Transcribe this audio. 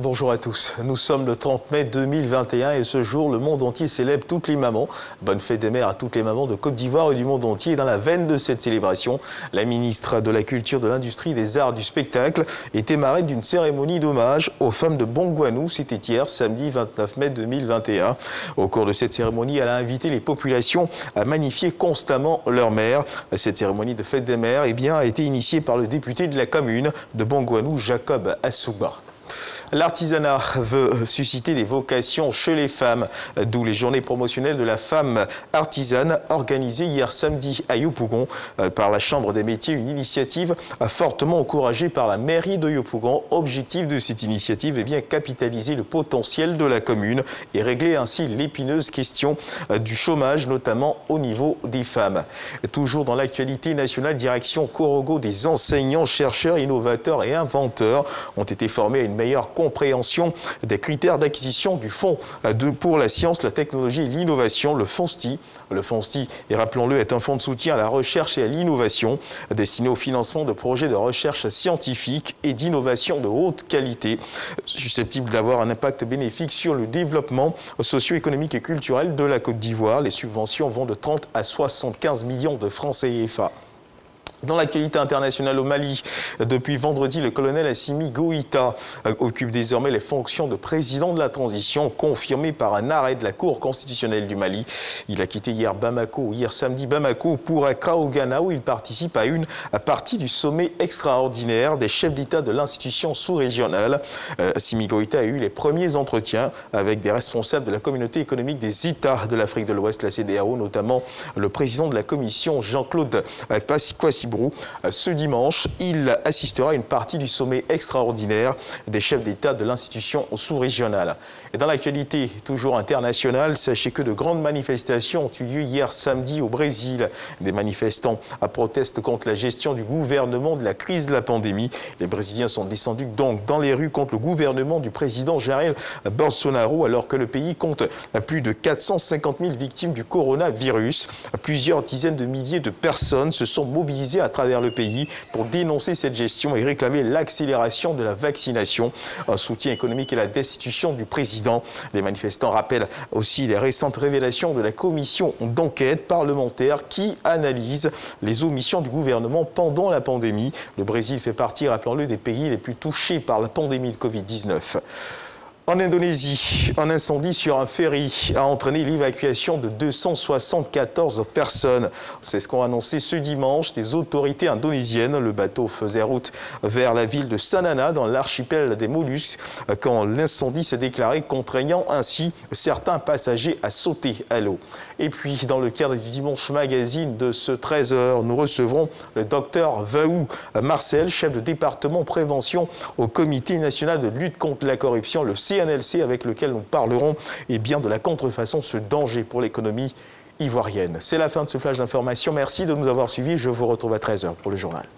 Bonjour à tous. Nous sommes le 30 mai 2021 et ce jour, le monde entier célèbre toutes les mamans. Bonne fête des mères à toutes les mamans de Côte d'Ivoire et du monde entier. Dans la veine de cette célébration, la ministre de la Culture, de l'Industrie, des Arts, du Spectacle était marraine d'une cérémonie d'hommage aux femmes de Bongouanou. C'était hier, samedi 29 mai 2021. Au cours de cette cérémonie, elle a invité les populations à magnifier constamment leur mère. Cette cérémonie de fête des mères a été initiée par le député de la commune de Bongouanou, Jacob Assouba. L'artisanat veut susciter des vocations chez les femmes, d'où les journées promotionnelles de la femme artisane organisées hier samedi à Yopougon par la Chambre des métiers, une initiative fortement encouragée par la mairie de Yopougon. Objectif de cette initiative, capitaliser le potentiel de la commune et régler ainsi l'épineuse question du chômage, notamment au niveau des femmes. Toujours dans l'actualité nationale, direction Corogo, des enseignants, chercheurs, innovateurs et inventeurs ont été formés à une meilleure compréhension des critères d'acquisition du fonds pour la science, la technologie et l'innovation, le FONSTI. Le FONSTI, rappelons-le, est un fonds de soutien à la recherche et à l'innovation destiné au financement de projets de recherche scientifique et d'innovation de haute qualité, susceptibles d'avoir un impact bénéfique sur le développement socio-économique et culturel de la Côte d'Ivoire. Les subventions vont de 30 à 75 millions de francs CFA. Dans l'actualité internationale, au Mali, depuis vendredi, le colonel Assimi Goïta occupe désormais les fonctions de président de la transition, confirmé par un arrêt de la Cour constitutionnelle du Mali. Il a quitté hier samedi Bamako pour Accra au Ghana, où il participe à une partie du sommet extraordinaire des chefs d'État de l'institution sous-régionale. Assimi Goïta a eu les premiers entretiens avec des responsables de la communauté économique des États de l'Afrique de l'Ouest, la CDAO, notamment le président de la commission, Jean-Claude Pasikwasi. Ce dimanche, il assistera à une partie du sommet extraordinaire des chefs d'État de l'institution sous-régionale. Et dans l'actualité, toujours internationale, sachez que de grandes manifestations ont eu lieu hier samedi au Brésil. Des manifestants protestent contre la gestion du gouvernement de la crise de la pandémie. Les Brésiliens sont descendus donc dans les rues contre le gouvernement du président Jair Bolsonaro, alors que le pays compte plus de 450 000 victimes du coronavirus. Plusieurs dizaines de milliers de personnes se sont mobilisées à travers le pays pour dénoncer cette gestion et réclamer l'accélération de la vaccination, un soutien économique et la destitution du président. Les manifestants rappellent aussi les récentes révélations de la commission d'enquête parlementaire qui analyse les omissions du gouvernement pendant la pandémie. Le Brésil fait partie, rappelons-le, des pays les plus touchés par la pandémie de Covid-19. En Indonésie, un incendie sur un ferry a entraîné l'évacuation de 274 personnes. C'est ce qu'ont annoncé ce dimanche les autorités indonésiennes. Le bateau faisait route vers la ville de Sanana, dans l'archipel des Moluques, quand l'incendie s'est déclaré, contraignant ainsi certains passagers à sauter à l'eau. Et puis, dans le cadre du Dimanche Magazine de ce 13h, nous recevrons le docteur Vahou Marcel, chef de département prévention au Comité national de lutte contre la corruption, le CNLC, avec lequel nous parlerons de la contrefaçon, ce danger pour l'économie ivoirienne. C'est la fin de ce flash d'information. Merci de nous avoir suivis. Je vous retrouve à 13h pour le journal.